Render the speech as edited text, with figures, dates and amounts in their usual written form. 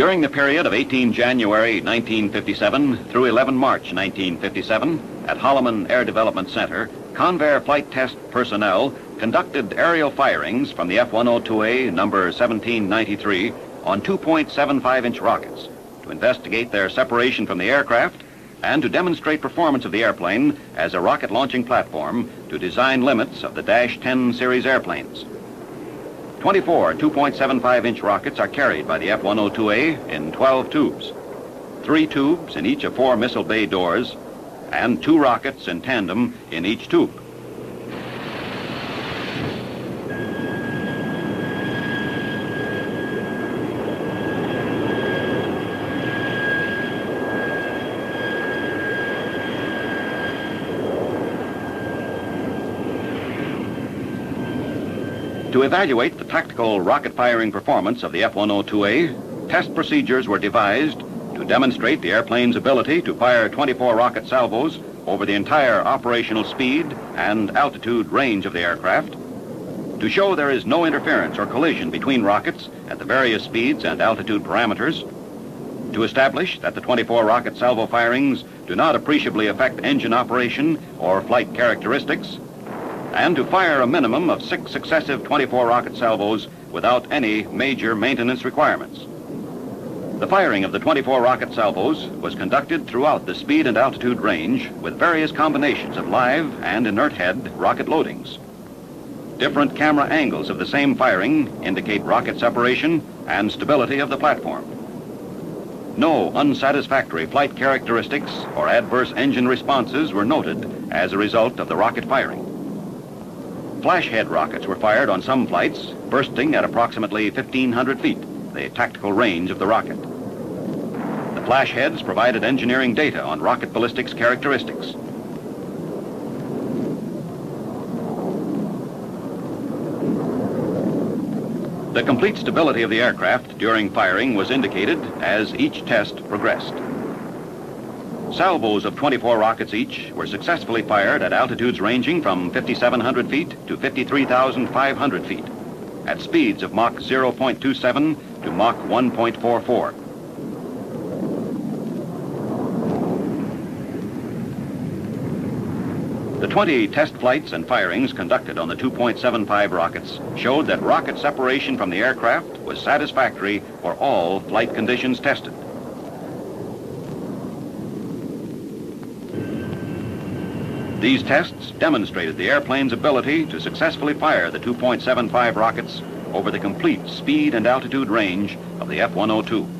During the period of 18 January 1957 through 11 March 1957, at Holloman Air Development Center, Convair flight test personnel conducted aerial firings from the F-102A number 1793 on 2.75-inch rockets to investigate their separation from the aircraft and to demonstrate performance of the airplane as a rocket launching platform to design limits of the Dash 10 series airplanes. 24 2.75-inch rockets are carried by the F-102A in 12 tubes, 3 tubes in each of 4 missile bay doors, and 2 rockets in tandem in each tube. To evaluate the tactical rocket firing performance of the F-102A, test procedures were devised to demonstrate the airplane's ability to fire 24 rocket salvos over the entire operational speed and altitude range of the aircraft, to show there is no interference or collision between rockets at the various speeds and altitude parameters, to establish that the 24 rocket salvo firings do not appreciably affect engine operation or flight characteristics, and to fire a minimum of 6 successive 24 rocket salvos without any major maintenance requirements. The firing of the 24 rocket salvos was conducted throughout the speed and altitude range with various combinations of live and inert head rocket loadings. Different camera angles of the same firing indicate rocket separation and stability of the platform. No unsatisfactory flight characteristics or adverse engine responses were noted as a result of the rocket firing. Flash head rockets were fired on some flights, bursting at approximately 1,500 feet, the tactical range of the rocket. The flash heads provided engineering data on rocket ballistics characteristics. The complete stability of the aircraft during firing was indicated as each test progressed. Salvos of 24 rockets each were successfully fired at altitudes ranging from 5,700 feet to 53,500 feet, at speeds of Mach 0.27 to Mach 1.44. The 20 test flights and firings conducted on the 2.75 rockets showed that rocket separation from the aircraft was satisfactory for all flight conditions tested. These tests demonstrated the airplane's ability to successfully fire the 2.75 rockets over the complete speed and altitude range of the F-102.